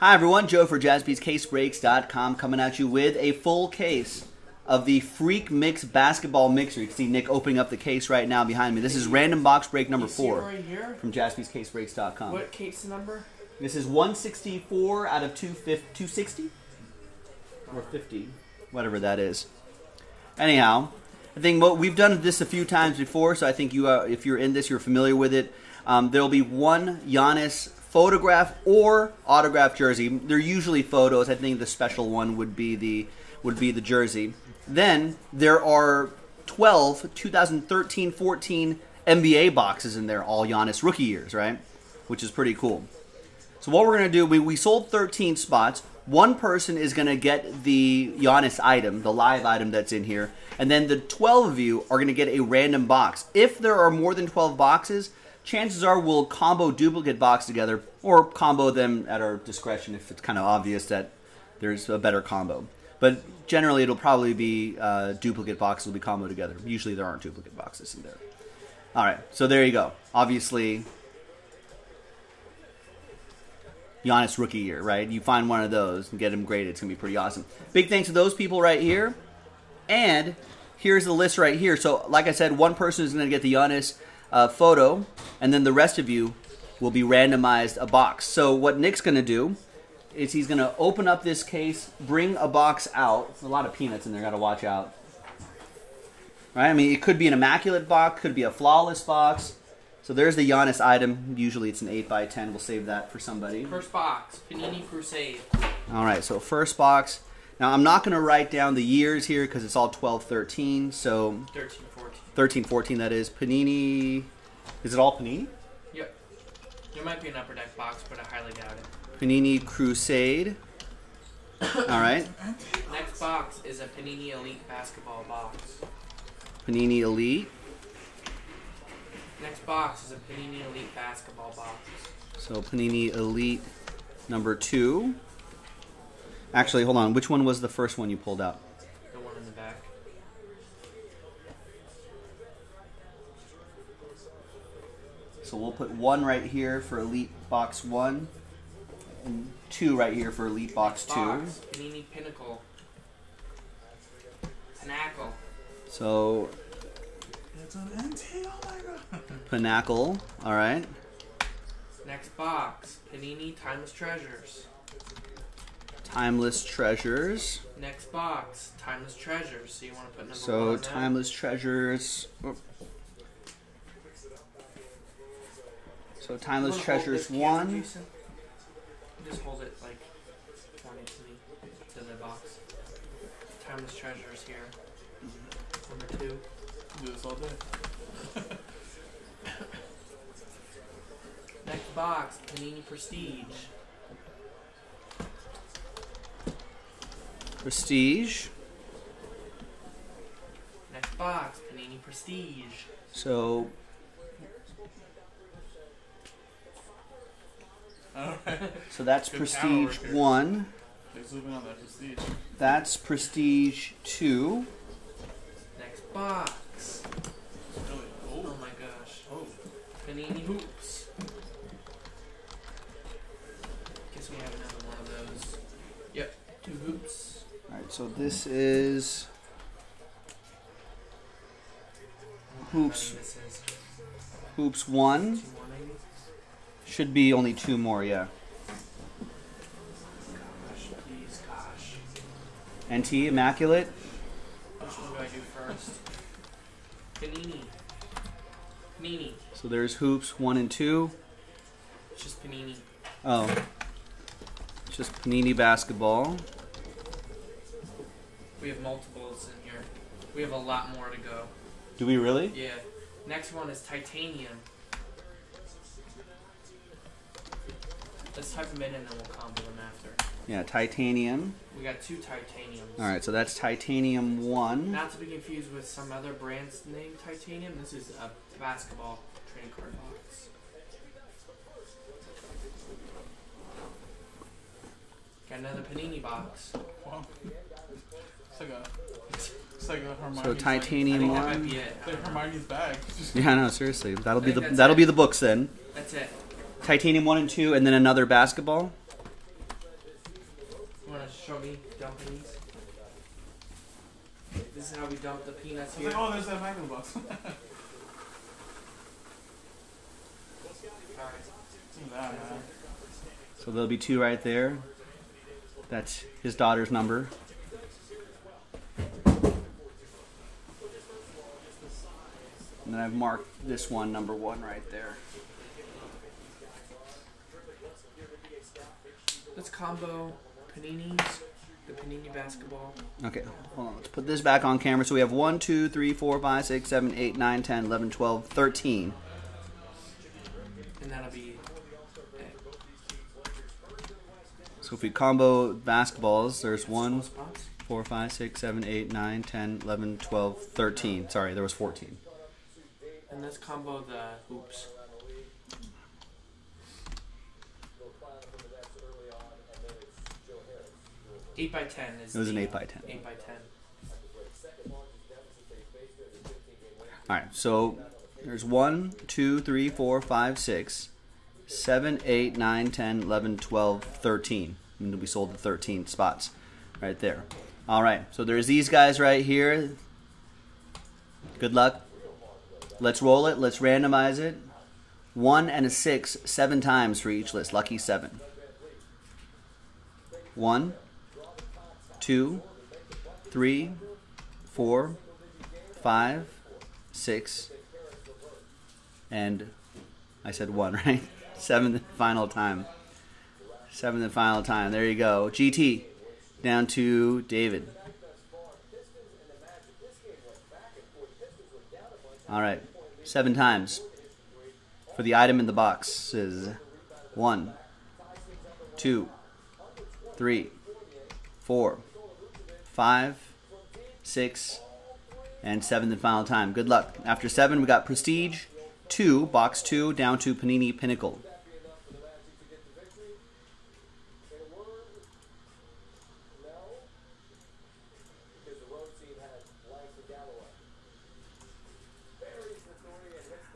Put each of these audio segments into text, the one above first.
Hi everyone, Joe for JaspysCaseBreaks.com coming at you with a full case of the Freak Mix Basketball Mixer. You can see Nick opening up the case right now behind me. This is random box break number 4 right here from JaspysCaseBreaks.com. What case number? This is 164 out of 260 or 50, whatever that is. Anyhow, I think we've done this a few times before, so I think you, if you're in this, you're familiar with it. There'll be one Giannis photograph or autograph jersey. They're usually photos. I think the special one would be the jersey. Then there are 12 2013-14 NBA boxes in there, all Giannis rookie years, right? Which is pretty cool. So what we're gonna do, we sold 13 spots. One person is gonna get the Giannis item, the live item that's in here, and then the 12 of you are gonna get a random box. If there are more than 12 boxes, chances are we'll combo duplicate boxes together or combo them at our discretion if it's kind of obvious that there's a better combo. But generally it'll probably be duplicate boxes will be comboed together. Usually there aren't duplicate boxes in there. All right, so there you go. Obviously, Giannis rookie year, right? You find one of those and get them graded. It's going to be pretty awesome. Big thanks to those people right here. And here's the list right here. So like I said, one person is going to get the Giannis photo, and then the rest of you will be randomized a box. So what Nick's going to do is he's going to open up this case, bring a box out. There's a lot of peanuts in there. Got to watch out. Right? I mean, it could be an immaculate box, could be a flawless box. So there's the Giannis item. Usually it's an 8x10. We'll save that for somebody. First box, Panini Crusade. All right, so first box. Now, I'm not going to write down the years here because it's all 12-13, so... 13-14, that is. Panini... Is it all Panini? Yep. There might be an Upper Deck box, but I highly doubt it. Panini Crusade. All right. Next box is a Panini Elite basketball box. Panini Elite. Next box is a Panini Elite basketball box. So Panini Elite number 2. Actually, hold on. Which one was the first one you pulled out? The one in the back. So we'll put 1 right here for Elite Box 1, and 2 right here for Elite Box 2. Panini Pinnacle. Pinnacle. So... That's an NT, oh my god. Pinnacle, alright. Next box, Panini Timeless Treasures. Timeless Treasures. Next box, Timeless Treasures. So you want to put number 1 on Timeless Treasures. Oh. So Timeless Treasures 1. Just hold it like pointing to the box. Timeless Treasures here. Number 2. Do this all day. Next box, Panini Prestige. Prestige. Next box, Panini Prestige. So. So that's Prestige 1. That's Prestige 2. Next box. Oh my gosh. Oh. Panini Hoops. Guess we have another one of those. Yep, 2 Hoops. Alright, so this is Hoops 1. Should be only 2 more, yeah. NT, Immaculate. Which one do I do first? Panini. Panini. So there's Hoops 1 and 2. It's just Panini. Oh. It's just Panini Basketball. We have multiples in here. We have a lot more to go. Do we really? Yeah. Next one is Titanium. Let's type them in and then we'll combo them after. Yeah, Titanium. We got 2 Titaniums. All right, so that's Titanium 1. Not to be confused with some other brand's name, Titanium. This is a basketball trading card box. Got another Panini box. Wow. It's like a Hermione's. So Titanium 1. That might be it. It's like Hermione's bag. Yeah, no, seriously. That'll be the books then. That's it. Titanium 1 and 2, and then another basketball. show me dumping these. This is how we dump the peanuts here. I was like, oh, there's that magnum box. Alright. Look at that, man. So there'll be two right there. That's his daughter's number. And then I've marked this one, number one, right there. Let's combo Paninis, the Panini basketball. Okay, hold on. Let's put this back on camera. So we have 1, 2, 3, 4, 5, 6, 7, 8, 9, 10, 11, 12, 13. And that'll be it. So if we combo basketballs, there's 1, 4, 5, 6, 7, 8, 9, 10, 11, 12, 13. Sorry, there was 14. And let's combo the hoops. Eight by 10 is. It was an 8 by 10. 8 by 10. All right, so there's 1, 2, 3, 4, 5, 6, 7, 8, 9, 10, 11, 12, 13. And we sold the 13 spots right there. All right, so there's these guys right here. Good luck. Let's roll it. Let's randomize it. 1 and a 6, 7 times for each list. Lucky 7. 1, 2, 3, 4, 5, 6, and I said 1, right? 7th final time. 7th final time. There you go. GT down to David. All right. 7 times for the item in the box is 1, 2, 3, 4, 5, 6, and 7th and final time. Good luck. After 7, we got Prestige 2, box 2, down to Panini Pinnacle.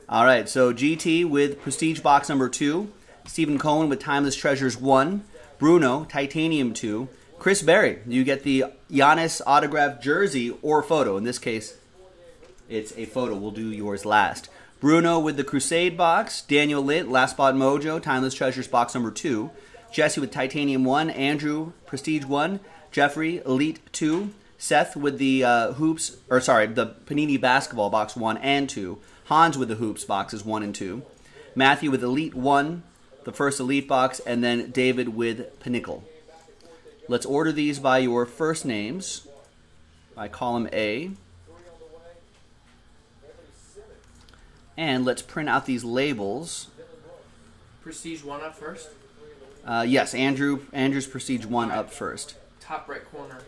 All right, so GT with Prestige box number 2, Stephen Cohen with Timeless Treasures 1, Bruno, Titanium 2, Chris Berry, you get the Giannis autographed jersey or photo. In this case, it's a photo. We'll do yours last. Bruno with the Crusade box, Daniel Litt, Last Spot Mojo, Timeless Treasures box number 2, Jesse with Titanium 1, Andrew, Prestige 1, Jeffrey, Elite 2, Seth with the the Panini Basketball box 1 and 2, Hans with the Hoops boxes 1 and 2. Matthew with Elite 1, the first Elite box, and then David with Pinnacle. Let's order these by your first names, by column A. And let's print out these labels. Prestige 1 up first? Yes, Andrew's Prestige 1 up first. Top right corner.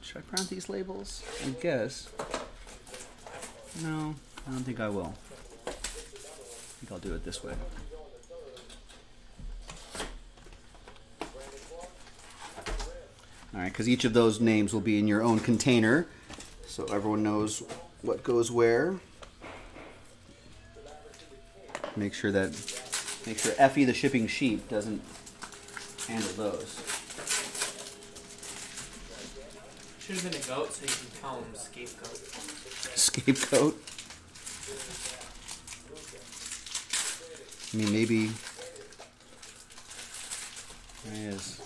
Should I print out these labels? I guess. No, I don't think I will. I think I'll do it this way. All right, because each of those names will be in your own container, so everyone knows what goes where. Make sure Effie the shipping sheep doesn't handle those. Should have been a goat so you can call him Scapegoat. Scapegoat? I mean, maybe. There he is.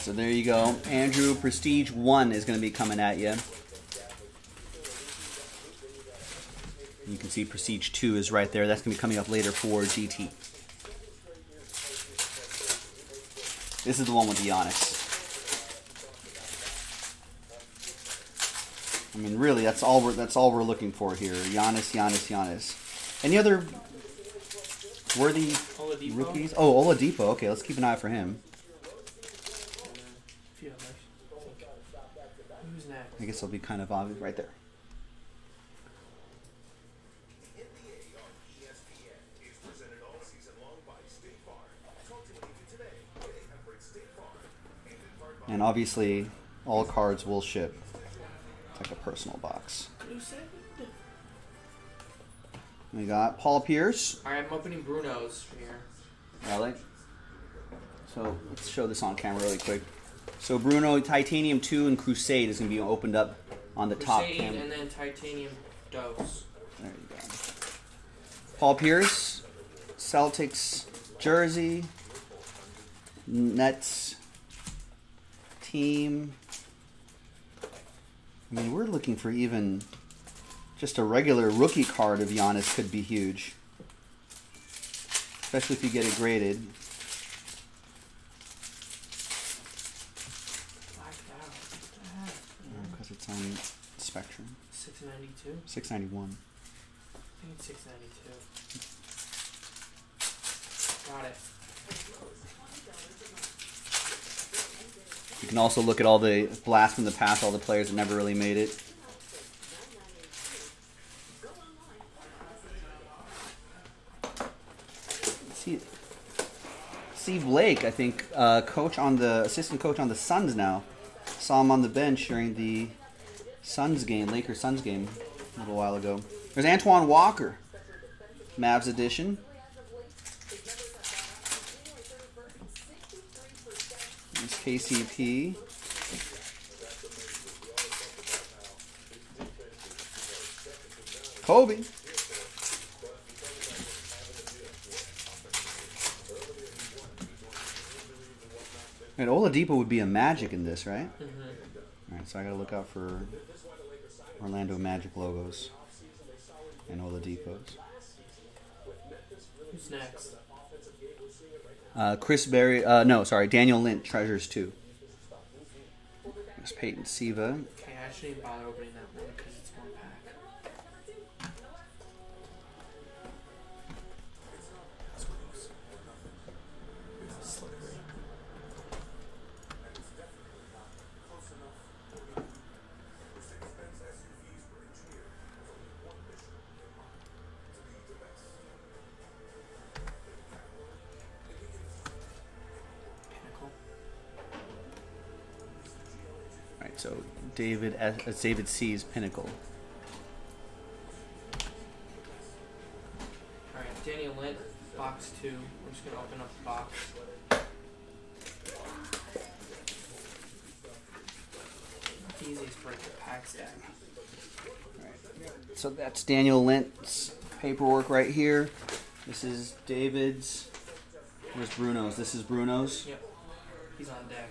So there you go. Andrew, Prestige 1 is going to be coming at you. You can see Prestige 2 is right there. That's going to be coming up later for GT. This is the one with the Giannis. I mean, really, that's all we're looking for here. Giannis. Any other worthy Oladipo rookies? Oh, Oladipo. Okay, let's keep an eye for him. Who's next? I guess it'll be kind of obvious right there. And obviously, all cards will ship. It's like a personal box. We got Paul Pierce. All right, I'm opening Bruno's from here. Really? So let's show this on camera really quick. So Bruno, Titanium 2 and Crusade is going to be opened up on the top. Crusade and then Titanium Dose. There you go. Paul Pierce, Celtics jersey, Nets team. I mean, we're looking for even just a regular rookie card of Giannis could be huge. Especially if you get it graded. Because it's on Spectrum. 692? 691. I think it's 692. Got it. You can also look at all the blasts from the past, all the players that never really made it. Steve Blake, I think, assistant coach on the Suns now. Saw him on the bench during the Suns game, Lakers-Suns game a little while ago. There's Antoine Walker, Mavs edition. KCP. Kobe. And Oladipo would be a Magic in this, right? Mm-hmm. All right, so I got to look out for Orlando Magic logos and Oladipos. Who's next? Daniel Lint, Treasures 2. Miss Peyton Siva. Okay, I shouldn't even bother opening that one because it's one pack. That's close. That's slippery. So David C's Pinnacle. All right, Daniel Lint, box 2. We're just gonna open up the box. The easiest break the pack stack. All right. So that's Daniel Lint's paperwork right here. This is David's. Where's Bruno's? This is Bruno's. Yep. He's on deck.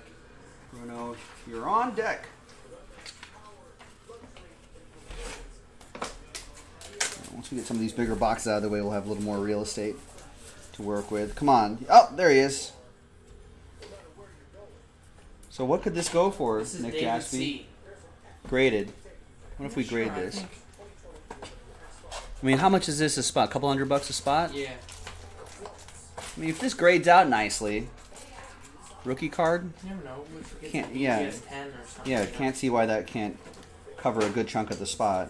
Bruno, you're on deck. Once we get some of these bigger boxes out of the way, we'll have a little more real estate to work with. Come on. Oh, there he is. So what could this go for, this is Nick Jaspy? Graded. What if we grade this? I mean, how much is this a spot? A couple $100 a spot? Yeah. I mean, if this grades out nicely... Rookie card? You never know. We can't, yeah. Yeah, can't see why that can't cover a good chunk of the spot.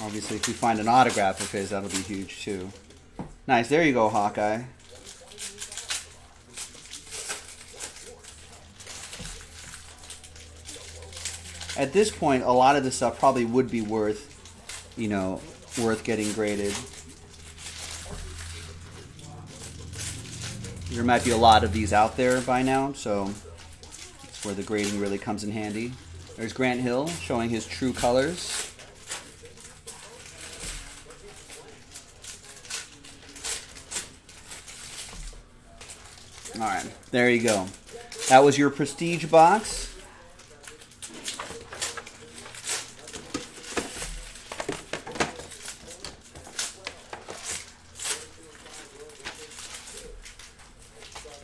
Obviously, if we find an autograph of his, that'll be huge, too. Nice. There you go, Hawkeye. At this point, a lot of this stuff probably would be worth getting graded. There might be a lot of these out there by now, so that's where the grading really comes in handy. There's Grant Hill showing his true colors. All right, there you go. That was your Prestige box.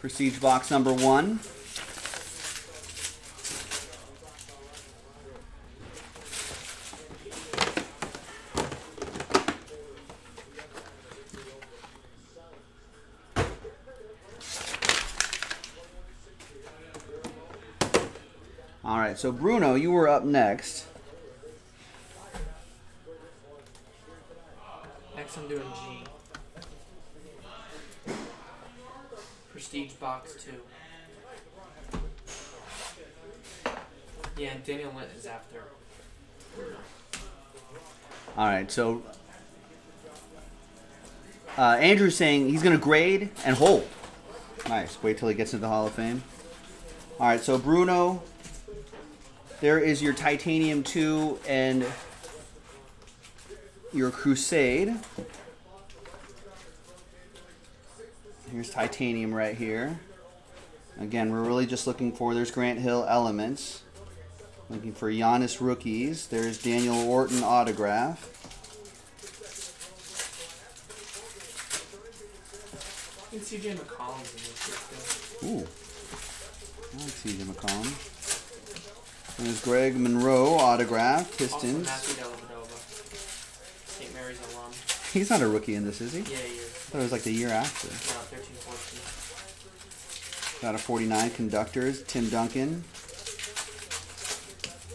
Prestige box number 1. All right, so Bruno, you were up next. Next I'm doing G. Prestige box 2. Yeah, and Daniel Lent is after Bruno. All right, so Andrew's saying he's going to grade and hold. Nice. Wait till he gets into the Hall of Fame. All right, so Bruno, there is your Titanium 2 and your Crusade. Here's Titanium right here. Again, we're really just looking for, there's Grant Hill Elements. Looking for Giannis Rookies. There's Daniel Orton Autograph. I think CJ McCollum's in this thing. Ooh. I like CJ McCollum. There's Greg Monroe autograph, Pistons. Also St. Mary's alum. He's not a rookie in this, is he? Yeah, he is. I thought it was like the year after. No, 13-14. Got a 49 conductors, Tim Duncan.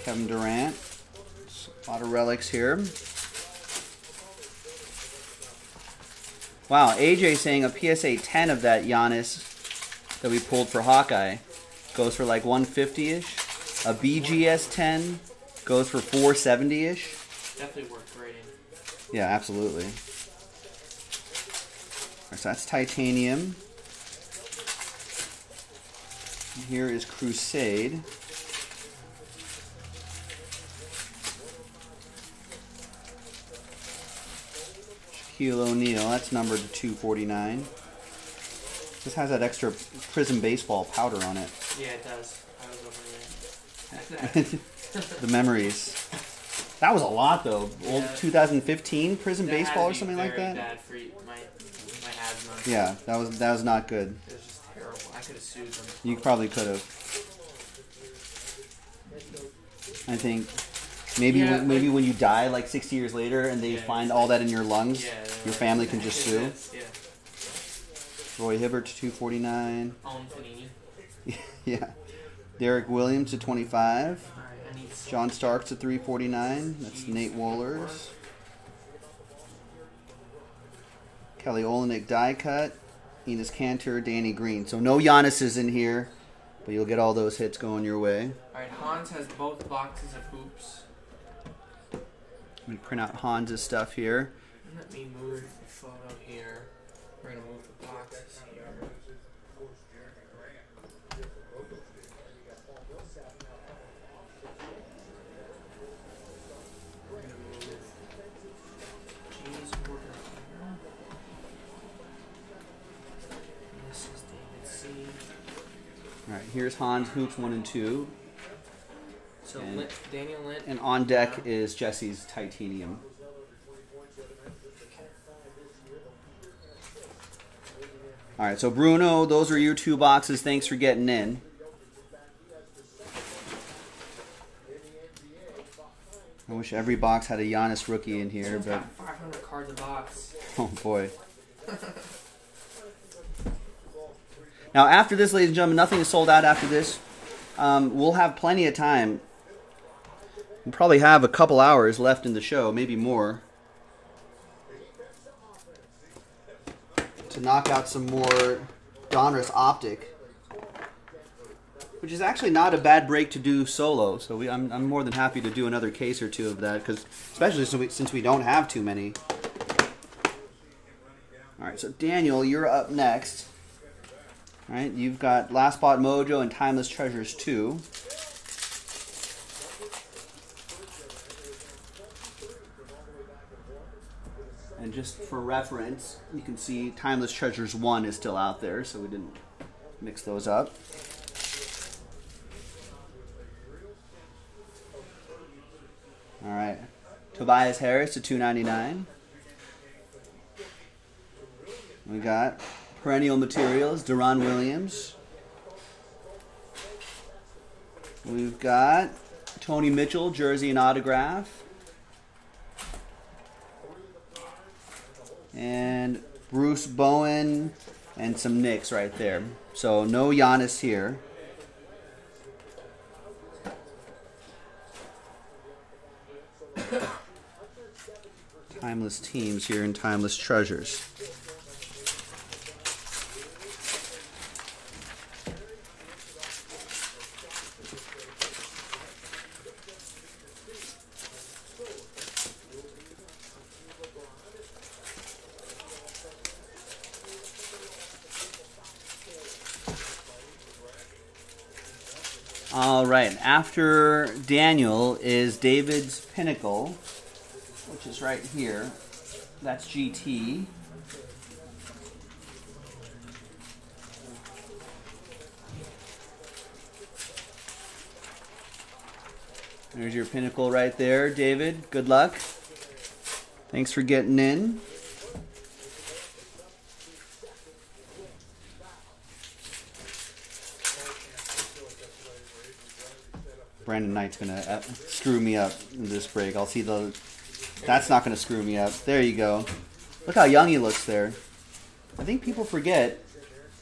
Kevin Durant. There's a lot of relics here. Wow, AJ saying a PSA 10 of that Giannis that we pulled for Hawkeye goes for like 150-ish. A BGS 10 goes for 470-ish. Definitely worth grading. Yeah, absolutely. All right, so that's Titanium. And here is Crusade. Shaquille O'Neal, that's numbered to 249. This has that extra Prism Baseball powder on it. Yeah, it does. I was over there. The memories. That was a lot, though. Yeah. Old 2015 Prism Baseball or something like that. Bad for my asthma. Yeah, that was not good. It was just terrible. I could have sued them. You probably could have. I think. Maybe, yeah, maybe like, when you die, like 60 years later, and they find all that in your lungs, your family can just sue. Yeah. Roy Hibbert to 249. Owen Panini. Yeah. Derek Williams to 25. All right, I need John Starks to 349. That's Nate Wohlers. Kelly Olynyk die cut. Enes Kanter, Danny Green. So no Giannis is in here, but you'll get all those hits going your way. All right, Hans has both boxes of hoops. I'm going to print out Hans' stuff here. Let me move the photo here. We're going to move the boxes here. We're going to move James Porter here. And this is David C. Alright, here's Hans, Hoops 1 and 2. So and, Daniel Lent. And on deck is Jesse's Titanium. All right, so Bruno, those are your two boxes. Thanks for getting in. I wish every box had a Giannis rookie in here, but 500 cards a box. Oh boy. Now after this, ladies and gentlemen, nothing is sold out after this. We'll have plenty of time. We'll probably have a couple hours left in the show, maybe more, to knock out some more Donruss Optic, which is actually not a bad break to do solo. So I'm more than happy to do another case or two of that, because especially since we don't have too many. All right, so Daniel, you're up next. All right, you've got Last Spot Mojo and Timeless Treasures 2. And just for reference, you can see Timeless Treasures 1 is still out there, so we didn't mix those up. All right. Tobias Harris to 299. We got Perennial Materials, Deron Williams. We've got Tony Mitchell, jersey and autograph. And Bruce Bowen and some Knicks right there. So no Giannis here. Timeless Teams here in Timeless Treasures. All right, after Daniel is David's Pinnacle, which is right here. That's GT. There's your Pinnacle right there, David. Good luck. Thanks for getting in. Brandon Knight's going to screw me up in this break. I'll see the... That's not going to screw me up. There you go. Look how young he looks there. I think people forget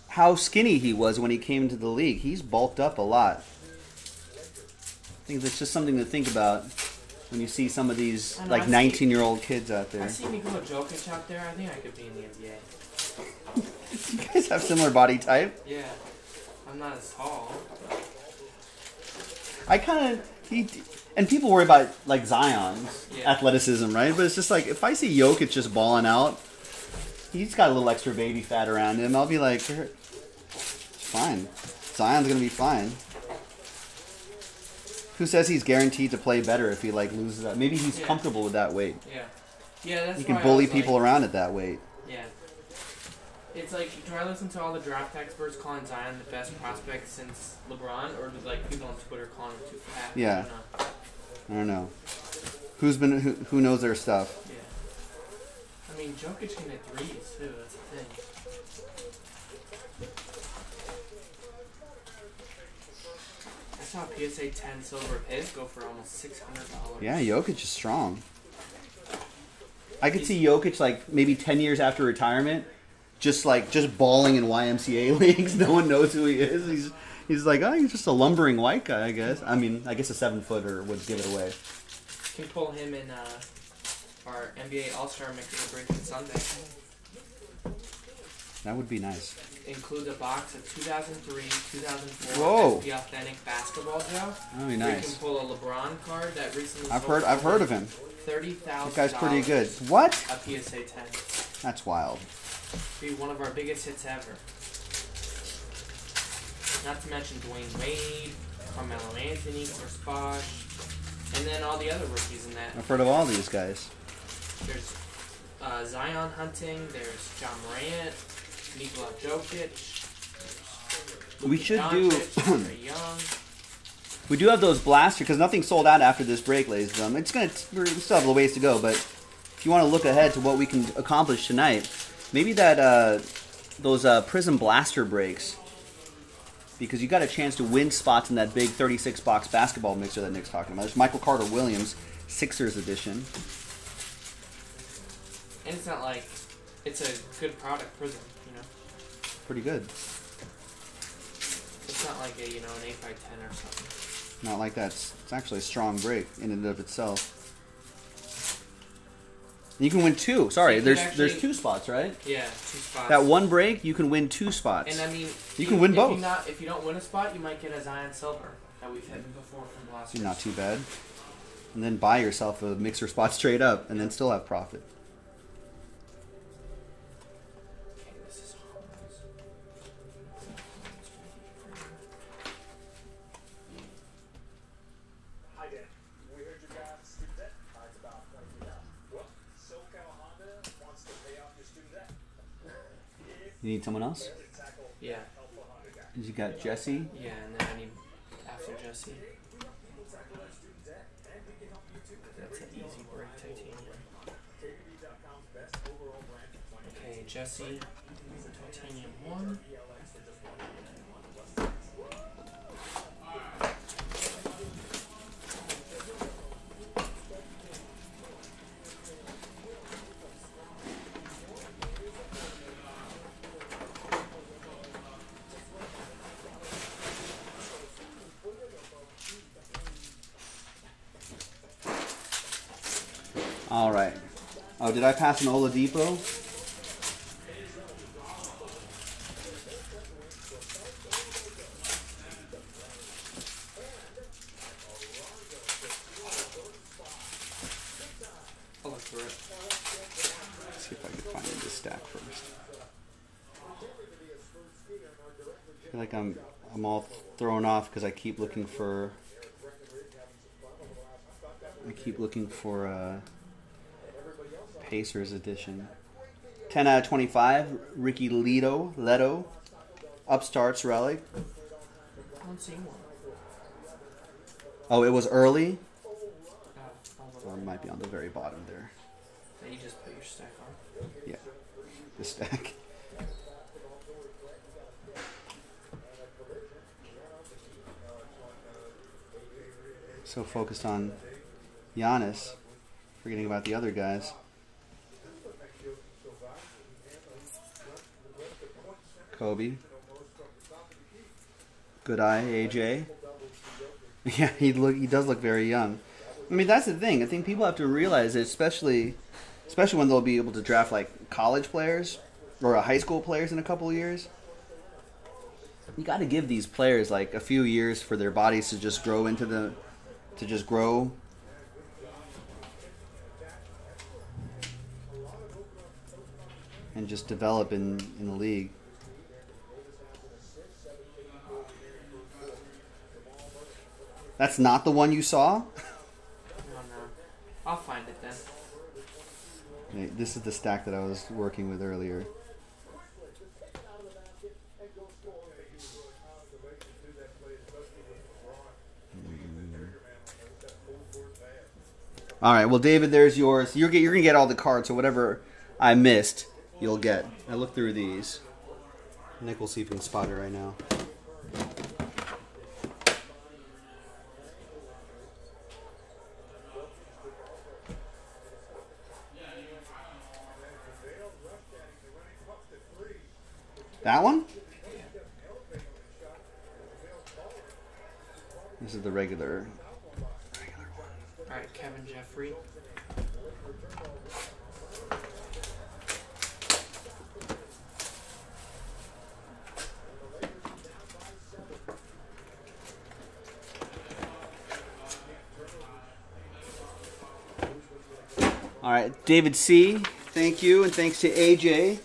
how skinny he was when he came to the league. He's bulked up a lot. I think that's just something to think about when you see some of these like 19-year-old kids out there. I see Nikola Jokic out there. I think I could be in the NBA. You guys have similar body type? Yeah. I'm not as tall. I kind of, and people worry about, like, Zion's athleticism, right? But it's just like, if I see Jokic just balling out, he's got a little extra baby fat around him. I'll be like, it's fine. Zion's going to be fine. Who says he's guaranteed to play better if he, like, loses that? Maybe he's comfortable with that weight. Yeah. Yeah, that's why. He can bully people around at that weight. Yeah. It's like, do I listen to all the draft experts calling Zion the best prospect since LeBron, or do like people on Twitter calling him too fat? Yeah, I don't know. Who knows their stuff? Yeah, I mean Jokic can hit threes too. That's the thing. I saw a PSA 10 silver of his go for almost $600. Yeah, Jokic is strong. I could see Jokic like maybe 10 years after retirement. Just balling in YMCA leagues. No one knows who he is. He's like, oh, he's just a lumbering white guy, I guess. I mean, I guess a 7-footer would give it away. You can pull him in our NBA All-Star Mixer break on Sunday. That would be nice. Includes a box of 2003, 2004 SP Authentic basketball gel. That would be nice. You can pull a LeBron card that recently I've heard of him. $30,000. That guy's pretty good. What? A PSA 10. That's wild. Be one of our biggest hits ever. Not to mention Dwayne Wade, Carmelo Anthony, Chris Bosh, and then all the other rookies in that. I've heard of all these guys. There's Zion hunting. There's John Morant, Nikola Jokic. We should do. Young. We do have those blaster because nothing sold out after this break, ladies and gentlemen. We still have a ways to go, but if you want to look ahead to what we can accomplish tonight. Maybe that those Prism Blaster breaks, because you got a chance to win spots in that big 36-box basketball mixer that Nick's talking about. There's Michael Carter Williams, Sixers edition. And it's not like it's a good product, Prism, you know. Pretty good. It's not like a, you know, an 8x10 or something. Not like that. It's actually a strong break in and of itself. You can win two. Sorry, there's two spots, right? Yeah, 2 spots. That one break, you can win 2 spots. And I mean, you can win both. If you don't win a spot, you might get a Zion Silver that we've hit before from last year. Not too bad. And then buy yourself a mixer spot straight up, and then still have profit. Okay, this is hi, Dan. We heard you guys do that. It's about you need someone else? Yeah. You got Jesse? Yeah, and then I need after Jesse. That's an easy break, Titanium. Okay, Jesse, Titanium 1. Oh, did I pass an Oladipo? I'll look for it. Let's see if I can find this stack first. I feel like I'm all thrown off because I keep looking for. Pacers edition. 10 out of 25, Ricky Leto, Upstarts Relic. I don't see one. Oh, it was early? Oh, it might be on the very bottom there. So you just put your stack on? Yeah, the stack. So focused on Giannis, forgetting about the other guys. Kobe. Good eye, AJ. Yeah, he does look very young. I mean, that's the thing. I think people have to realize that especially when they'll be able to draft like college players or high school players in a couple of years. You got to give these players like a few years for their bodies to just grow into the and just develop in the league. That's not the one you saw? No, no. I'll find it then. Hey, this is the stack that I was working with earlier. All right, well, David, there's yours. You're going to get all the cards, so whatever I missed, you'll get. I looked through these. Nick will see if he can spot it right now. That one? Yeah. This is the regular one. All right, Kevin Jeffrey. All right, David C., thank you, and thanks to AJ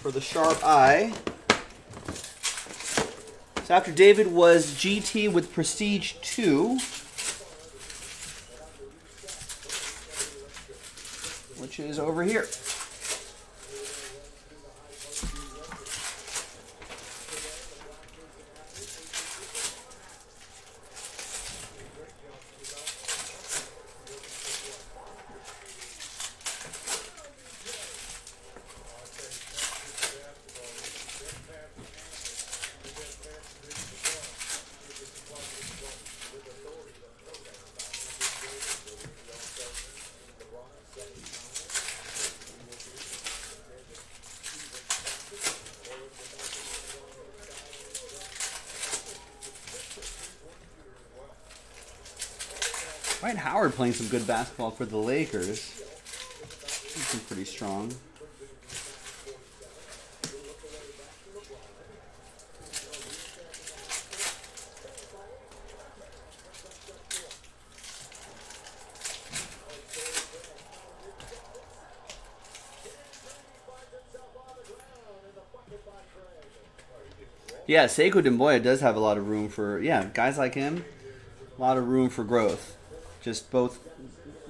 for the sharp eye. So after David was GT with Prestige 2, which is over here. Dwight Howard playing some good basketball for the Lakers. He's been pretty strong. Yeah, Sekou Doumbouya does have a lot of room for, yeah, guys like him, a lot of room for growth. Just both,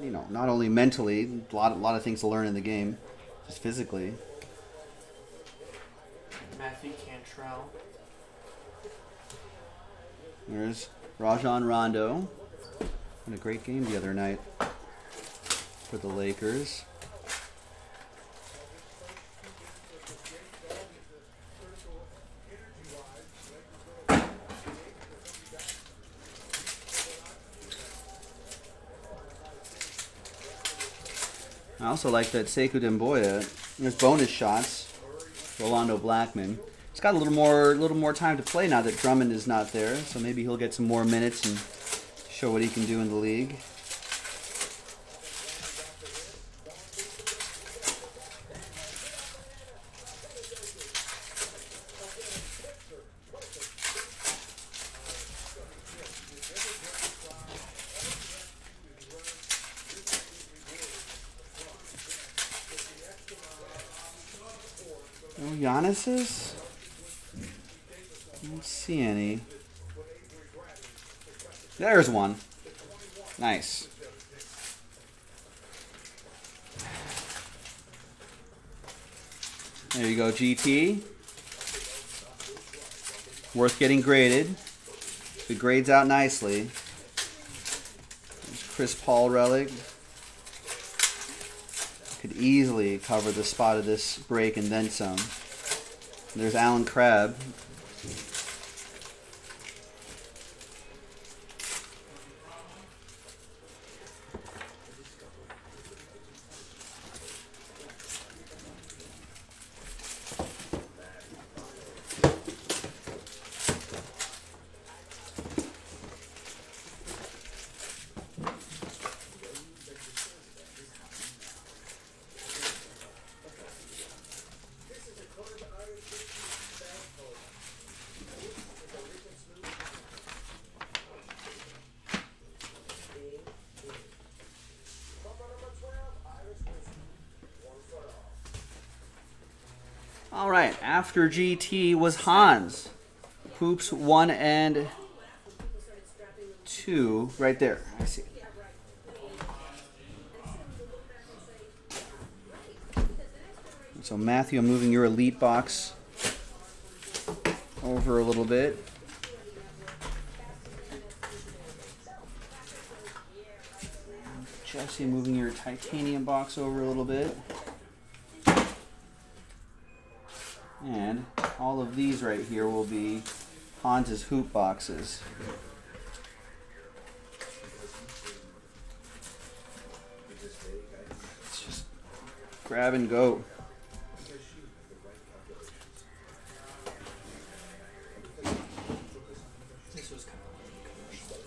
you know, not only mentally, a lot of things to learn in the game, just physically. Matthew Cantrell. There's Rajon Rondo. What a great game the other night for the Lakers. I also like that Sekou Doumbouya, there's bonus shots, Rolando Blackman. He's got a little more time to play now that Drummond is not there, so maybe he'll get some more minutes and show what he can do in the league. Giannis's? I don't see any. There's one. Nice. There you go, GT. Worth getting graded. It grades out nicely. There's Chris Paul relic. Could easily cover the spot of this break and then some. There's Alan Crabb. All right, after GT was Hans. Hoops 1 and 2 right there. I see. So Matthew, I'm moving your Elite box over a little bit. Jesse, moving your Titanium box over a little bit. And all of these right here will be Hans's hoop boxes. It's just grab and go. This was kind of like a commercial.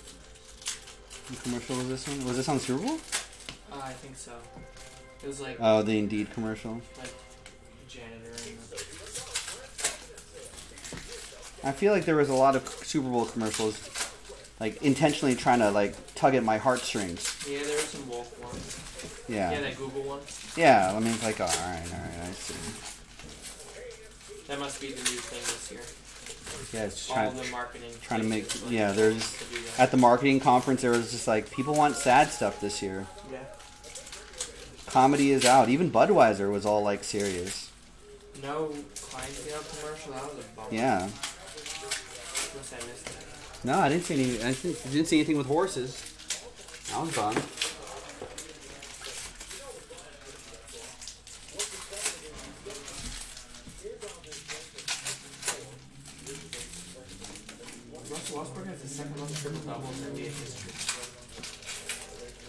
What commercial was this one? Was this on Super Bowl? I think so. It was like... Oh, the Indeed commercial. Like janitor and... I feel like there was a lot of Super Bowl commercials, like intentionally trying to like tug at my heartstrings. Yeah, there were some Wolf ones. Yeah. Yeah, that Google one. Yeah, I mean, it's like, oh, all right, I see. That must be the new thing this year. Yeah, it's just all the marketing. Trying to make, like, yeah, there's at the marketing conference there was just like people want sad stuff this year. Yeah. Comedy is out. Even Budweiser was all like serious. No Clydesdale commercial. That was a bummer. Yeah. No, I didn't see any. I didn't see anything with horses. That was fun. Russell Westbrook has the second most triple doubles in NBA history.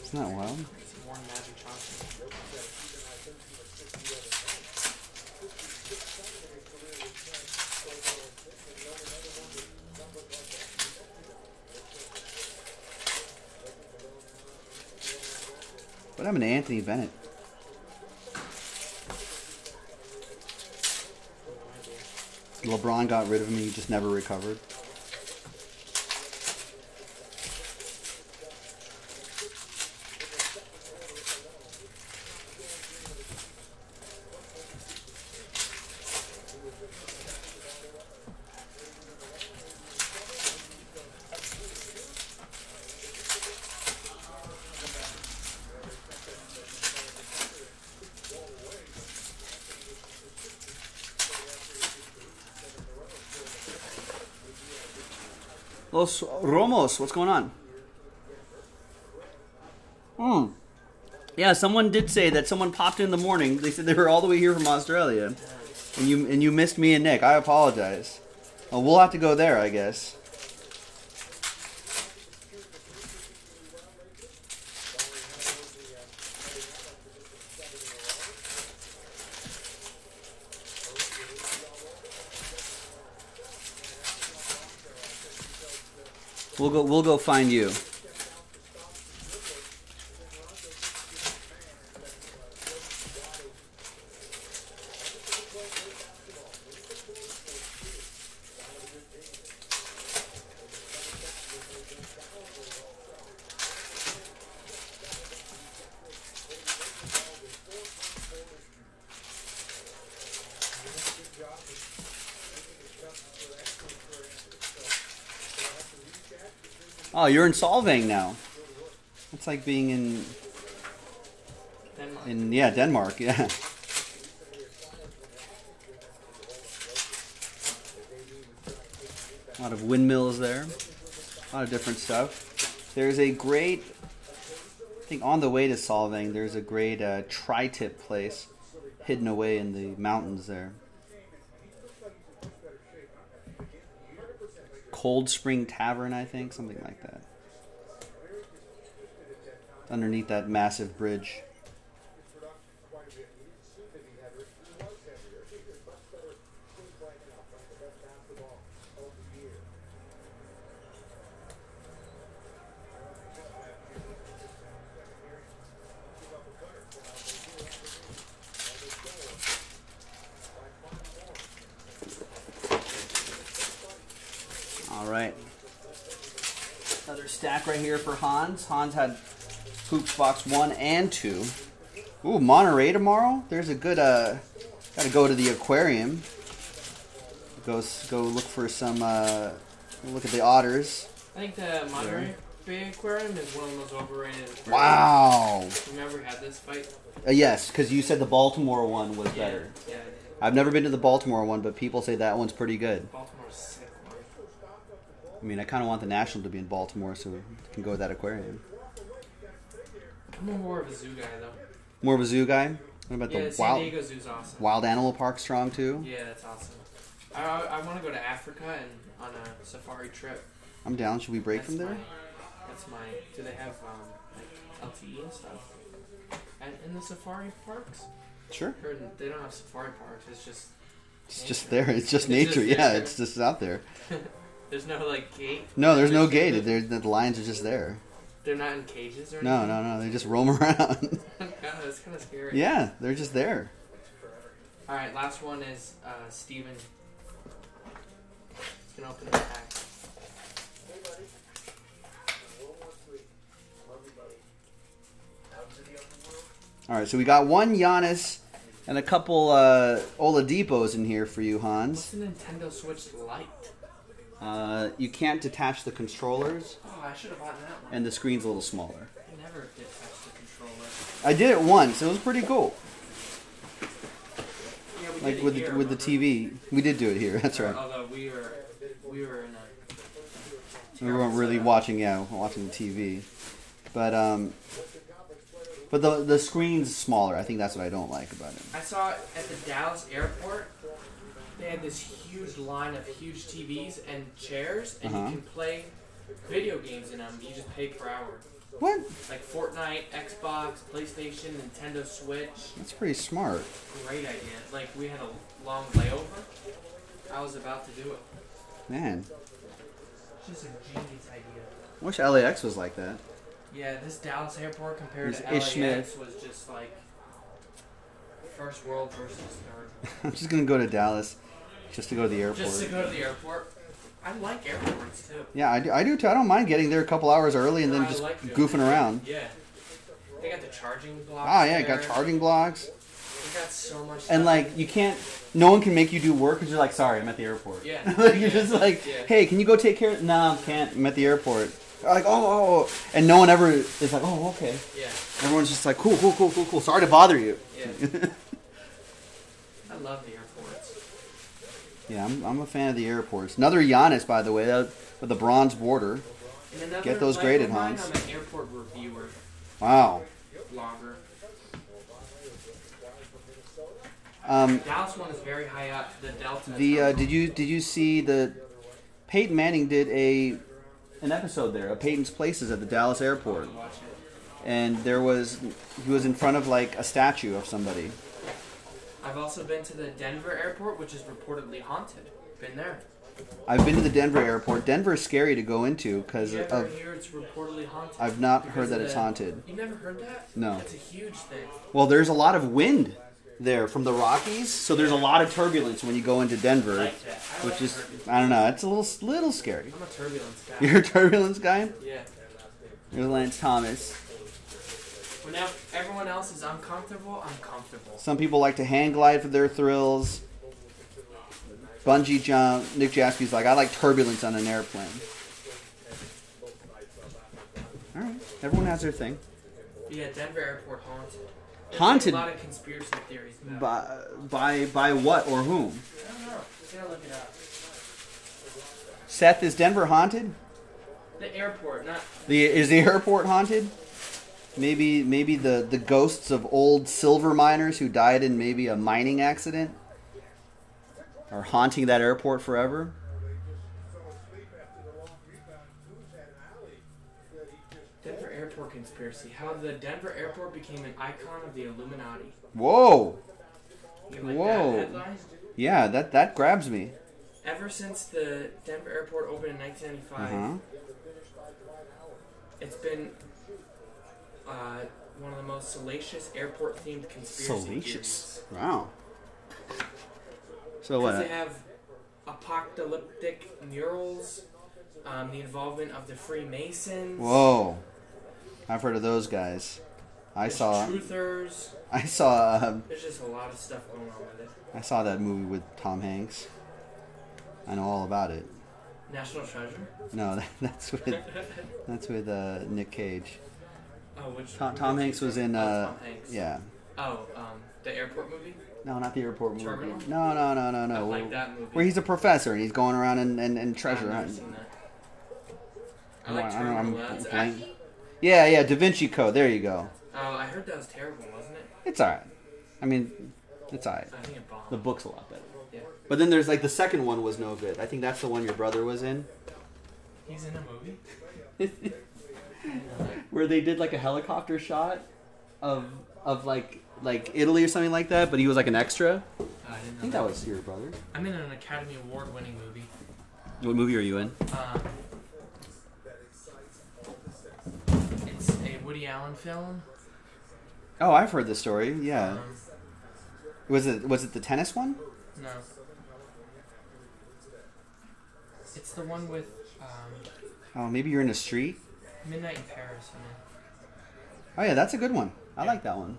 Isn't that wild? It's more than Magic Johnson. What happened to Anthony Bennett? LeBron got rid of him and he just never recovered. Los Romos, what's going on? Yeah, someone did say that someone popped in the morning. They said they were all the way here from Australia, and you missed me and Nick. I apologize. Well, we'll have to go there, I guess. We'll go find you. Oh, you're in Solvang now. It's like being in Denmark. Yeah, Denmark. Yeah. A lot of windmills there. A lot of different stuff. There's a great, I think on the way to Solvang, there's a great tri-tip place hidden away in the mountains there. Cold Spring Tavern, I think, something like that. Underneath that massive bridge. Stack right here for Hans. Hans had Hoops box 1 and 2. Ooh, Monterey tomorrow. There's a good. Gotta go to the aquarium. Go look for some. Look at the otters. I think the Monterey Bay Aquarium is one of the most overrated aquariums. Wow. Remember we had this fight? Yes, because you said the Baltimore one was better. Yeah. I've never been to the Baltimore one, but people say that one's pretty good. Baltimore's sick. I mean, I kind of want the National to be in Baltimore so we can go to that aquarium. I'm more of a zoo guy, though. More of a zoo guy? What about the San Diego Zoo's awesome. Wild Animal Park's strong, too? Yeah, that's awesome. I want to go to Africa and on a safari trip. I'm down. Should we break from there? Do they have, like, LTE and stuff? And in the safari parks? Sure. They don't have safari parks. It's just... It's nature. Just there. It's just nature. Just yeah, it's just out there. There's no, like, gate? No, there's no gate. The lions are just there. They're not in cages or anything? No. They just roam around. God, that's kind of scary. Yeah, they're just there. All right, last one is Steven. He's going to open the pack. All right, so we got one Giannis and a couple Oladipos in here for you, Hans. What's the Nintendo Switch Lite? You can't detach the controllers. Oh, I should have bought that one. And the screen's a little smaller. I never detached the controller. I did it once. It was pretty cool. Yeah, we did it here, with the TV. We did do it here. That's right. Although we were in a... We weren't really watching the TV. But the screen's smaller. I think that's what I don't like about it. I saw it at the Dallas airport. They had this huge line of huge TVs and chairs, and you can play video games in them. You just pay per hour. What? Like Fortnite, Xbox, PlayStation, Nintendo Switch. That's pretty smart. Great idea. Like, we had a long layover. I was about to do it. Man. Just a genius idea. I wish LAX was like that. Yeah, this Dallas airport compared to LAX was just like first world versus third. I'm just going to go to Dallas. Just to go to the airport. Just to go to the airport. I like airports, too. Yeah, I do too. I don't mind getting there a couple hours early and then just like goofing around. Yeah. They got the charging blocks. Oh, yeah, got charging blocks. They got so much stuff. And, like, you can't... No one can make you do work because you're like, sorry, I'm at the airport. Yeah. Like, you're just like, hey, can you go take care of... No, I can't. I'm at the airport. Like, oh. And no one ever is like, oh, okay. Yeah. Everyone's just like, cool. Sorry to bother you. Yeah. I love the airport. Yeah, I'm a fan of the airports. Another Giannis, by the way, with the bronze border. Get those graded, Hans. I'm an airport reviewer. Wow. Blogger. Dallas one is very high up. The Delta. Did you see the Peyton Manning did an episode there of Peyton's Places at the Dallas airport, and he was in front of like a statue of somebody. I've also been to the Denver airport, which is reportedly haunted. Been there. I've been to the Denver airport. Denver is scary to go into because of... You ever hear it's reportedly haunted? I've not heard that it's haunted. You never heard that? No. It's a huge thing. Well, there's a lot of wind there from the Rockies, so there's a lot of turbulence when you go into Denver, like that. I don't know, it's a little scary. I'm a turbulence guy. You're a turbulence guy? Yeah. You're Lance Thomas. When everyone else is uncomfortable, I'm comfortable. Some people like to hang glide for their thrills. Bungee jump. Nick Jaspy's like, I like turbulence on an airplane. Everyone has their thing. Yeah, Denver airport haunted. There's haunted. Like a lot of conspiracy theories about by what or whom? I don't know. Just gotta look it up. Seth, is Denver haunted? The airport, not the is the airport haunted? Maybe the ghosts of old silver miners who died in maybe a mining accident are haunting that airport forever. Denver airport conspiracy. How the Denver airport became an icon of the Illuminati. Whoa. You like whoa. That headline? Yeah, that grabs me. Ever since the Denver airport opened in 1995, it's been one of the most salacious airport-themed conspiracy theories. Wow. So what? They have apocalyptic murals, the involvement of the Freemasons. Whoa. I've heard of those guys. Truthers. I saw... there's just a lot of stuff going on with it. I saw that movie with Tom Hanks. I know all about it. National Treasure? No, that's with Nick Cage. Oh, which Tom Hanks was in. Tom Hanks. Yeah. Oh, the airport movie? No, not the airport movie. Terminal? No. I like that movie. Where he's a professor and he's going around and treasure hunting. I like Terminal. Yeah, Da Vinci Code. There you go. Oh, I heard that was terrible, wasn't it? It's alright. I mean, it's alright. I think it bombed. The book's a lot better. Yeah. But then there's like the second one was no good. I think that's the one your brother was in. He's in a movie? Where they did like a helicopter shot of like Italy or something like that, but he was like an extra. I didn't know. I think that was your brother. I'm in an Academy Award winning movie. What movie are you in? It's a Woody Allen film. Oh, I've heard this story. Yeah. Was it the tennis one? No. It's the one with. Oh, maybe you're in a street. Midnight in Paris, man. Oh yeah, that's a good one. I like that one.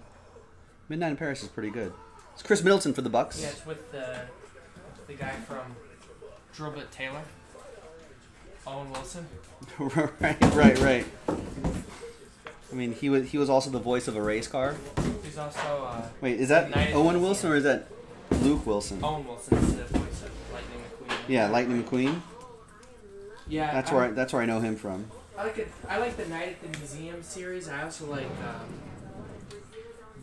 Midnight in Paris is pretty good. It's Chris Middleton for the Bucks. Yeah, it's with the guy from Drillbit Taylor, Owen Wilson. right. I mean, he was also the voice of a race car. He's also. Wait, is that Owen Wilson or is that Luke Wilson? Owen Wilson is the voice of Lightning McQueen. Yeah, Lightning McQueen. Yeah. That's where I know him from. I like the Night at the Museum series. I also like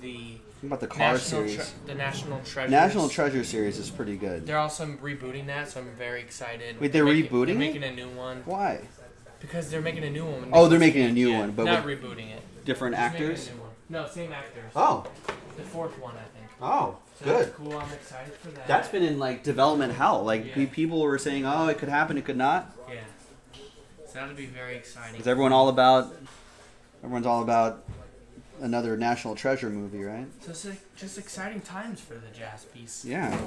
the about the car series. The National Treasure. National Treasure series is pretty good. They're also rebooting that, so I'm very excited. Wait, they're rebooting? They're making a new one. Why? Because they're making a new one. Oh, they're making a new one, but not rebooting it. Different actors? No, same actors. Oh. The fourth one, I think. Oh, so good. That's cool. I'm excited for that. That's been in like development hell. Like people were saying, "Oh, it could happen, it could not." Yeah. That'll be very exciting. Because everyone's all about another National Treasure movie, right? So it's like just exciting times for the Jaspies. Yeah.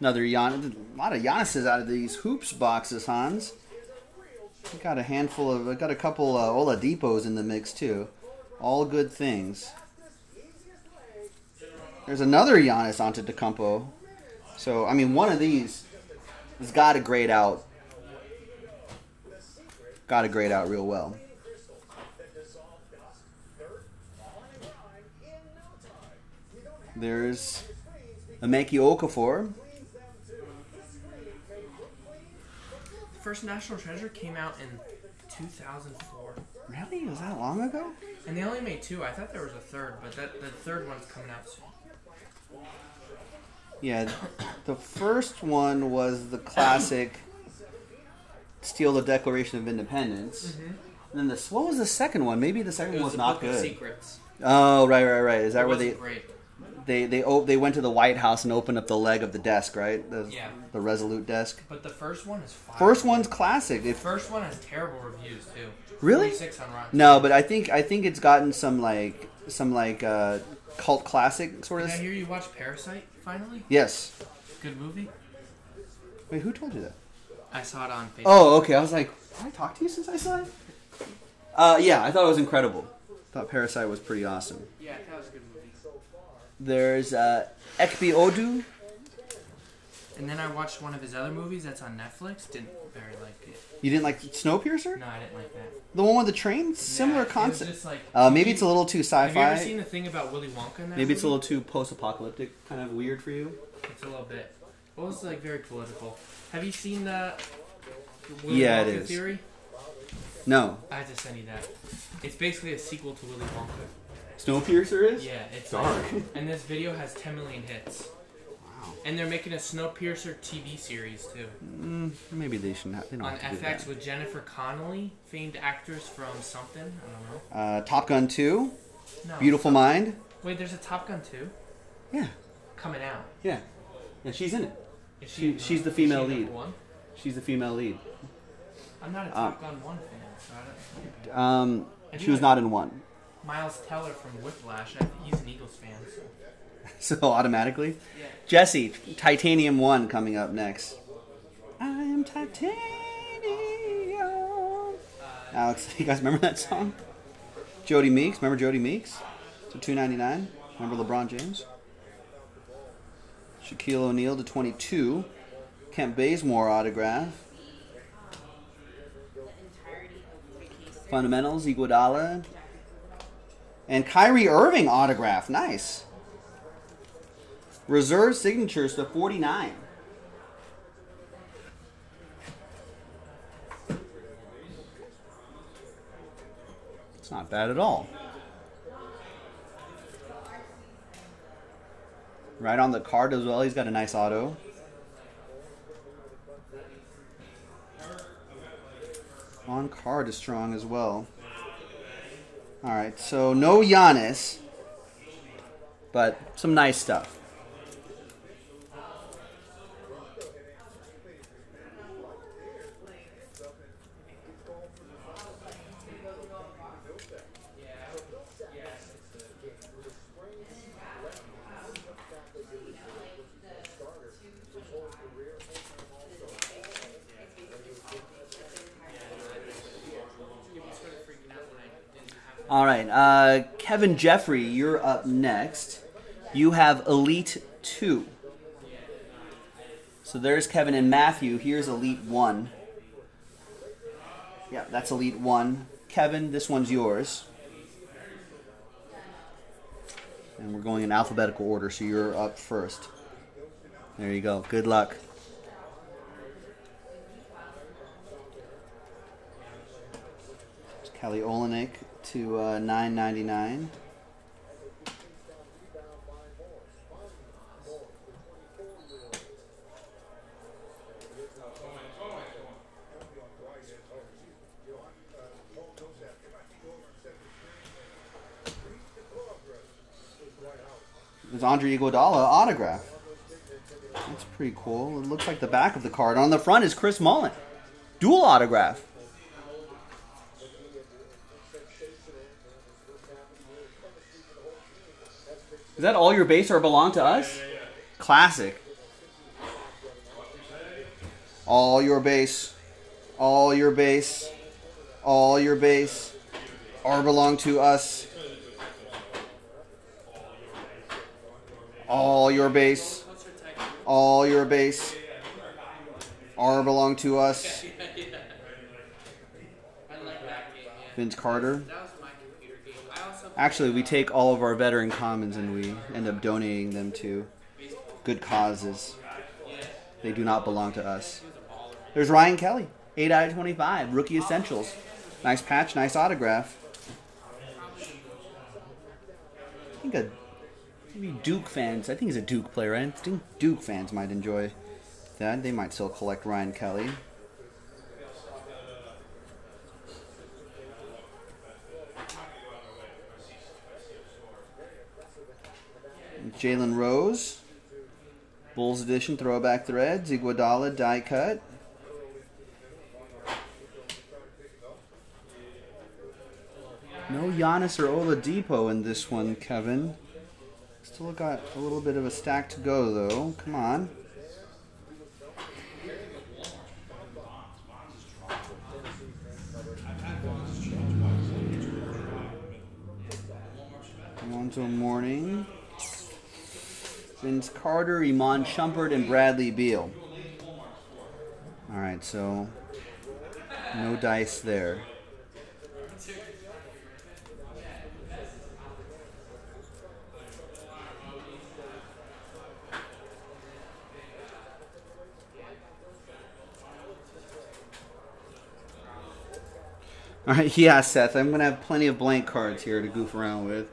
Another a lot of Giannis's out of these hoops boxes, Hans. We got a handful of, got a couple Oladipos in the mix too. All good things. There's another Giannis Antetokounmpo. So, I mean, one of these has got to grade out. Got to grade out real well. There's Emeka Okafor. The first National Treasure came out in 2004. Really? Was that long ago? And they only made two. I thought there was a third, but the third one's coming out soon. Yeah, the first one was the classic steal the Declaration of Independence. Mm-hmm. And then what was the second one? Maybe the second one was not good. It was the Book of Secrets. Oh, right. Is that where they went to the White House and opened up the leg of the desk, right? The Resolute desk. But the first one is fire. First one's classic. The first one has terrible reviews too. Really? 26 on Rotten. No, but I think it's gotten some cult classic sort of. Did I hear you watch Parasite finally? Yes. Good movie. Wait, who told you that? I saw it on Facebook. Oh, okay. I was like, did I talk to you since I saw it? Yeah, I thought it was incredible. I thought Parasite was pretty awesome. Yeah, I thought it was a good movie. There's Ekpe Odu. And then I watched one of his other movies that's on Netflix. Didn't very like it. You didn't like Snowpiercer? No, I didn't like that. The one with the train? Similar concept. It was just like, maybe it's a little too sci-fi. Have you ever seen the thing about Willy Wonka in that movie? It's a little too post-apocalyptic, kind of weird for you. It's a little bit. Well, it was like very political. Have you seen the Willy Wonka Theory? No. I have to send you that. It's basically a sequel to Willy Wonka. Snowpiercer is? Yeah, it's dark. Like, and this video has 10 million hits. Wow. And they're making a Snowpiercer TV series, too. Maybe they should not. They don't have to do that. With Jennifer Connelly, famed actress from something. I don't know. Top Gun 2. No. Beautiful Mind. Wait, there's a Top Gun 2? Yeah. Coming out. Yeah. Yeah, she's in it. Is she's the female lead. One? She's the female lead. I'm not a Top Gun 1 fan, so I don't know. She was not in 1. Miles Teller from Whiplash. He's an Eagles fan. So automatically? Yeah. Jesse, Titanium 1 coming up next. I am Titanium. Alex, you guys remember that song? Jody Meeks. Remember Jody Meeks? So $2.99. Remember LeBron James? Shaquille O'Neal to 22. Kent Bazemore autograph. Fundamentals, Iguodala. And Kyrie Irving autograph. Nice. Reserve signatures to 49. It's not bad at all. Right on the card as well. He's got a nice auto. On card is strong as well. All right, so no Giannis, but some nice stuff. All right, Kevin Jeffrey, you're up next. You have Elite 2. So there's Kevin and Matthew. Here's Elite 1. Yeah, that's Elite 1. Kevin, this one's yours. And we're going in alphabetical order, so you're up first. There you go. Good luck. There's Kelly Olynyk. To $9.99. There's Andre Iguodala autograph. That's pretty cool. It looks like the back of the card. On the front is Chris Mullin. Dual autograph. Is that all your base are belong to us? Yeah. Classic. All your base. All your base. All your base are belong to us. All your base. All your base are belong to us. Vince Carter. Actually, we take all of our veteran commons and we end up donating them to good causes. They do not belong to us. There's Ryan Kelly, 8/25, Rookie Essentials. Nice patch, nice autograph. I think maybe Duke fans, I think he's a Duke player, right? I think Duke fans might enjoy that. They might still collect Ryan Kelly. Jalen Rose, Bulls edition, throwback threads, Iguodala die cut. No Giannis or Oladipo in this one, Kevin. Still got a little bit of a stack to go, though. Come on. Alonzo Mourning. Vince Carter, Iman Shumpert, and Bradley Beal. All right, so no dice there. All right, yeah, Seth, I'm going to have plenty of blank cards here to goof around with.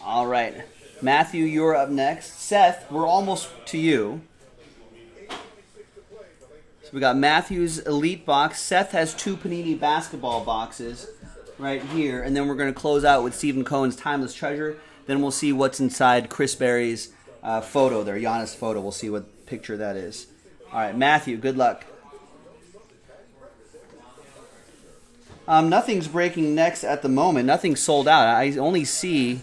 All right, Matthew, you're up next. Seth, we're almost to you. So we got Matthew's Elite box. Seth has two Panini basketball boxes right here, and then we're going to close out with Stephen Cohen's Timeless Treasure. Then we'll see what's inside Chris Berry's photo there, Giannis photo. We'll see what picture that is. All right, Matthew, good luck. Nothing's breaking next at the moment. Nothing's sold out. I only see...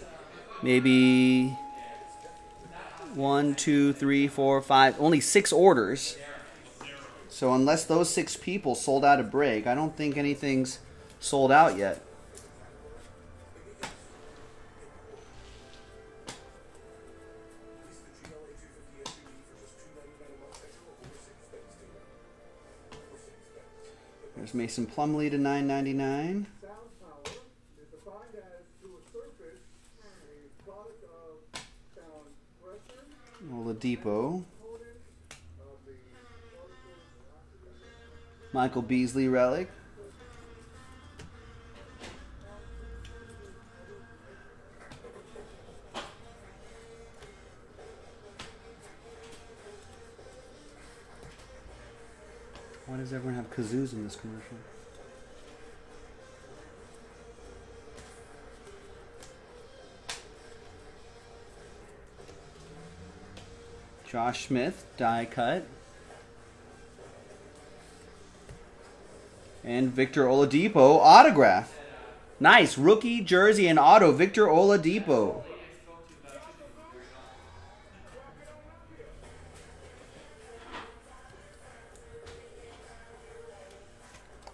maybe 1, 2, 3, 4, 5, only 6 orders. So unless those 6 people sold out a break, I don't think anything's sold out yet. There's Mason Plumlee to $9.99. Oladipo, Michael Beasley relic, why does everyone have kazoos in this commercial? Josh Smith, die cut. And Victor Oladipo, autograph. Nice, rookie, jersey, and auto, Victor Oladipo.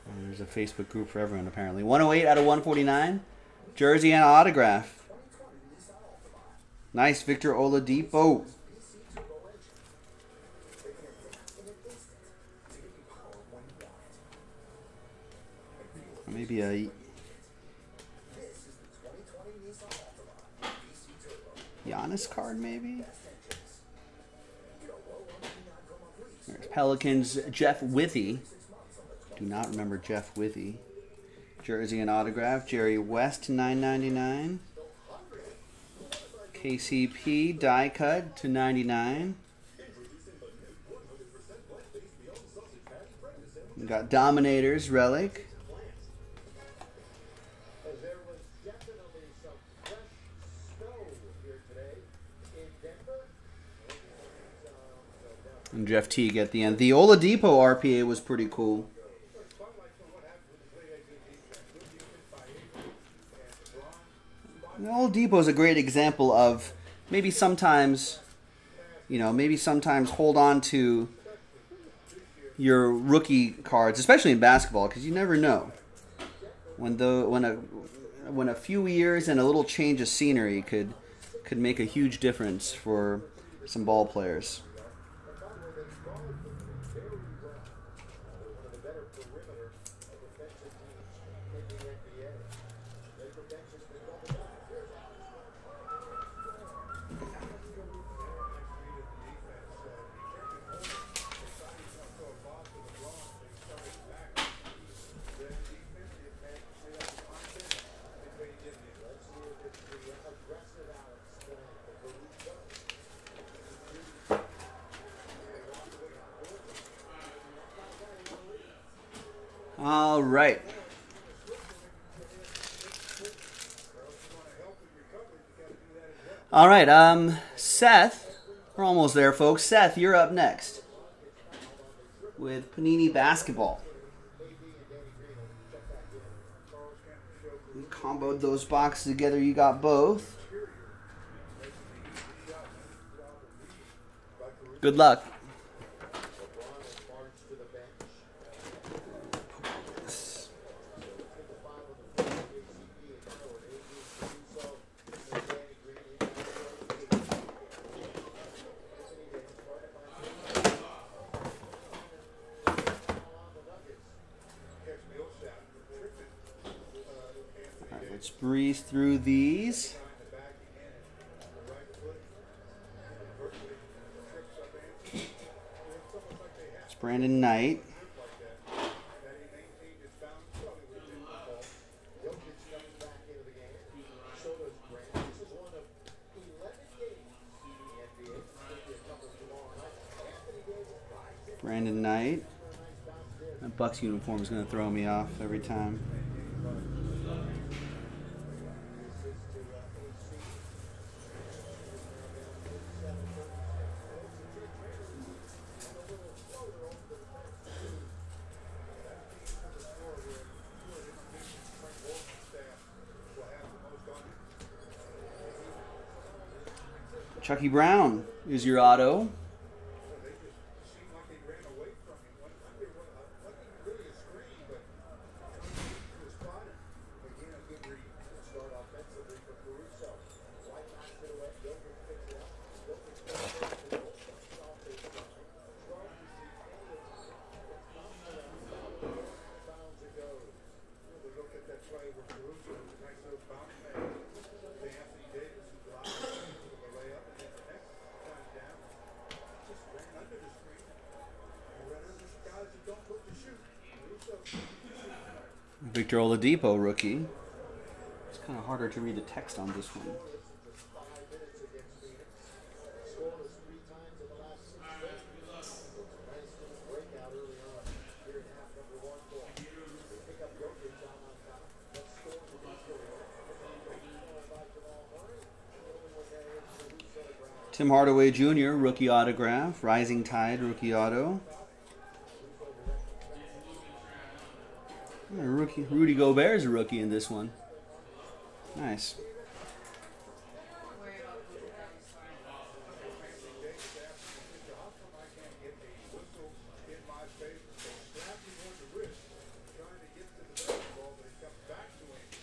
And there's a Facebook group for everyone, apparently. 108 out of 149, jersey and autograph. Nice, Victor Oladipo. Maybe a... Giannis card, maybe? There's Pelicans, Jeff Withey. Do not remember Jeff Withey. Jersey and autograph, Jerry West, $9.99. KCP, die cut to $99. We got Dominators, relic. And Jeff Teague at the end. The Oladipo RPA was pretty cool. And Oladipo is a great example of maybe sometimes, you know, maybe sometimes hold on to your rookie cards, especially in basketball, because you never know when a few years and a little change of scenery could make a huge difference for some ball players. All right. All right, Seth, we're almost there, folks. Seth, you're up next with Panini Basketball. We comboed those boxes together. You got both. Good luck. Let's breeze through these. It's Brandon Knight. Brandon Knight. That Bucks uniform is going to throw me off every time. Chucky Brown is your auto. Victor Oladipo, rookie. It's kind of harder to read the text on this one. Tim Hardaway Jr., rookie autograph. Rising Tide, rookie auto. Rookie, Rudy Gobert is a rookie in this one. Nice.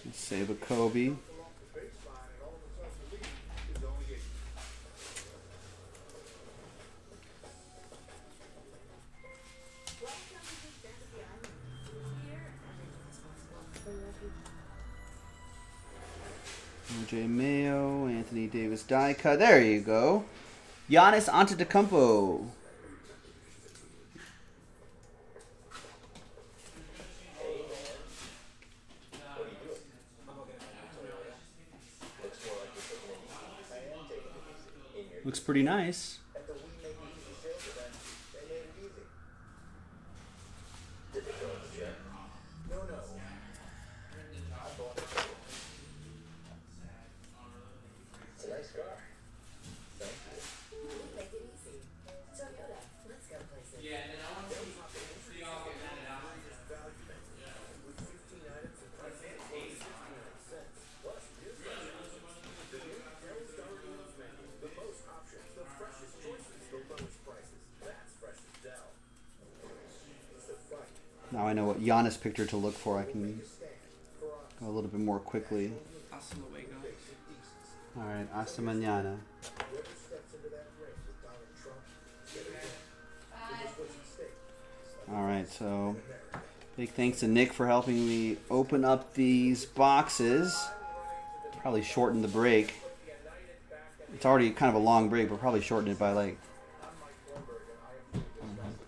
Let's save a Kobe. J. Mayo, Anthony Davis die cut. There you go. Giannis Antetokounmpo. Looks pretty nice. Now I know what Giannis picture to look for. I can go a little bit more quickly. All right, hasta mañana. All right, so big thanks to Nick for helping me open up these boxes. Probably shorten the break. It's already kind of a long break, but probably shorten it by like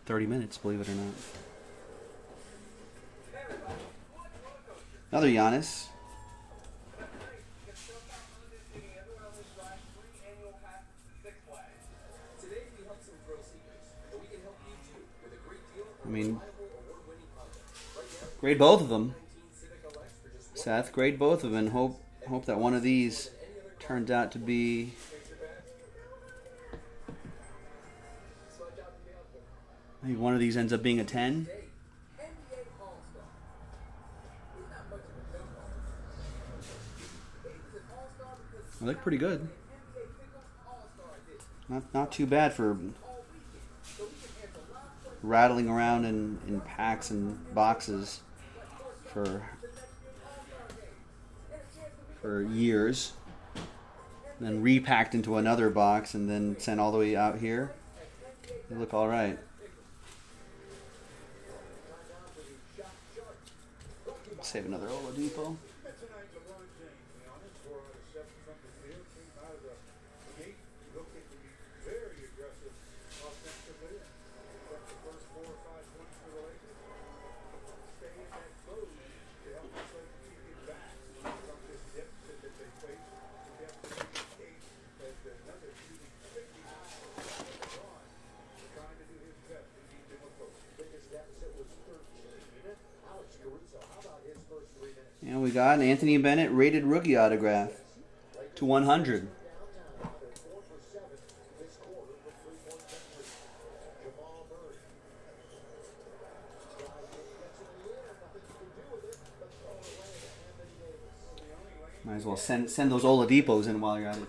30 minutes, believe it or not. Another Giannis. I mean, Grade both of them. Seth, grade both of them. Hope that one of these turns out to be maybe one of these ends up being a 10. They look pretty good. Not too bad for rattling around in packs and boxes for years, and then repacked into another box and then sent all the way out here. They look all right. Save another Oladipo. And we got an Anthony Bennett rated rookie autograph /100. Might as well send those Oladipos in while you're at it.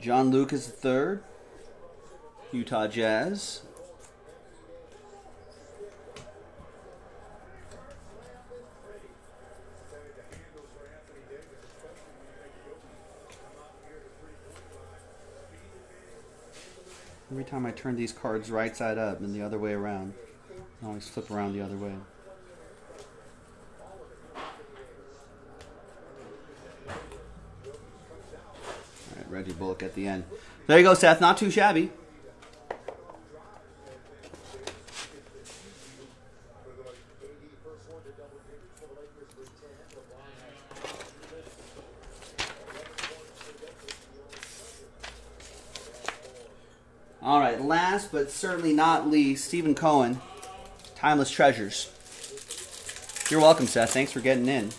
John Lucas III, Utah Jazz. Every time I turn these cards right side up and the other way around, I always flip around the other way. Reggie Bullock at the end. There you go, Seth. Not too shabby. All right, last but certainly not least, Stephen Cohen, Timeless Treasures. You're welcome, Seth. Thanks for getting in.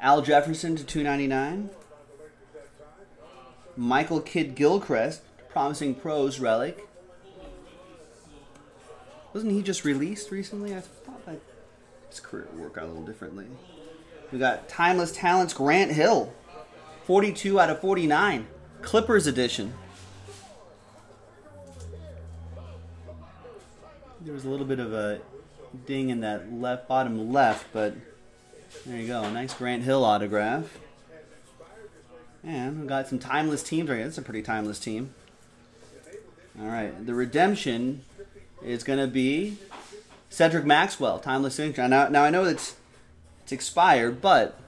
Al Jefferson /299. Michael Kidd Gilchrist, Promising Pros relic. Wasn't he just released recently? I thought that his career would work out a little differently. We got Timeless Talents Grant Hill, 42/49, Clippers edition. There was a little bit of a ding in that left bottom left, but there you go. Nice Grant Hill autograph. And we've got some timeless teams right here. That's a pretty timeless team. All right. The redemption is going to be Cedric Maxwell, timeless signature. Now I know it's expired, but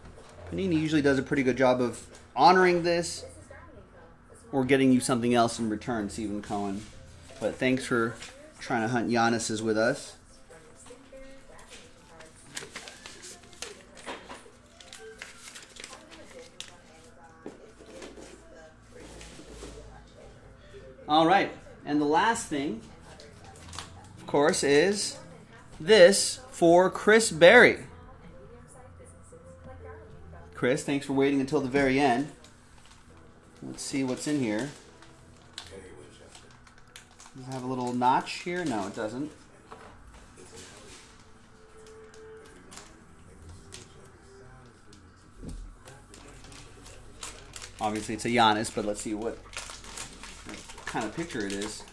Panini usually does a pretty good job of honoring this or getting you something else in return, Stephen Cohen. But thanks for trying to hunt Giannis's with us. All right, and the last thing, of course, is this for Chris Berry. Chris, thanks for waiting until the very end. Let's see what's in here. Does it have a little notch here? No, it doesn't. Obviously, it's a Giannis, but let's see what kind of picture it is.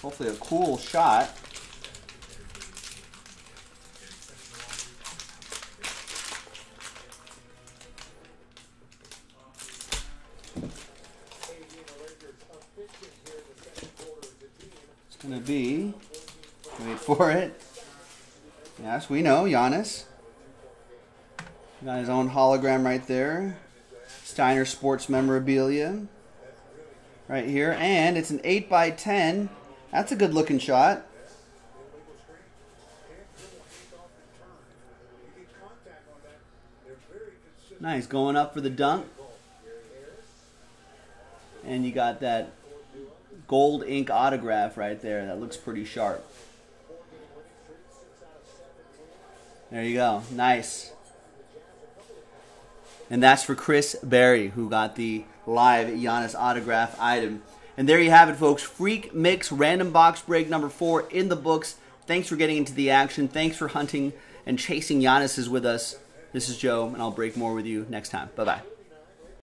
Hopefully a cool shot. going to be, wait for it, yes, we know, Giannis. Got his own hologram right there. Steiner Sports memorabilia right here. And it's an 8x10. That's a good looking shot. Nice, going up for the dunk. And you got that gold ink autograph right there. That looks pretty sharp. There you go. Nice. And that's for Chris Berry, who got the live Giannis autograph item. And there you have it, folks. Freak Mix Random Box Break number 4 in the books. Thanks for getting into the action. Thanks for hunting and chasing Giannis's with us. This is Joe, and I'll break more with you next time. Bye-bye.